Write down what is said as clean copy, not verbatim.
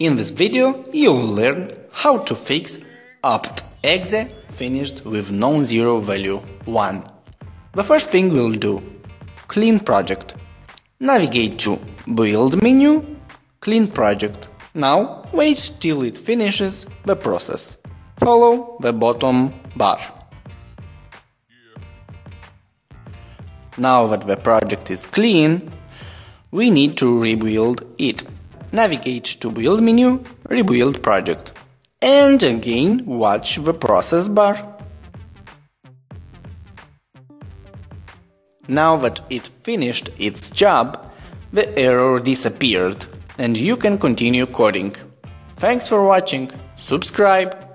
In this video, you'll learn how to fix aapt.exe finished with non-zero value 1. The first thing we'll do: clean project. Navigate to Build menu, Clean project. Now wait till it finishes the process. Follow the bottom bar. Now that the project is clean, we need to rebuild it. Navigate to Build menu, Rebuild project, and again watch the process bar. Now that it finished its job, the error disappeared and you can continue coding. Thanks for watching. Subscribe.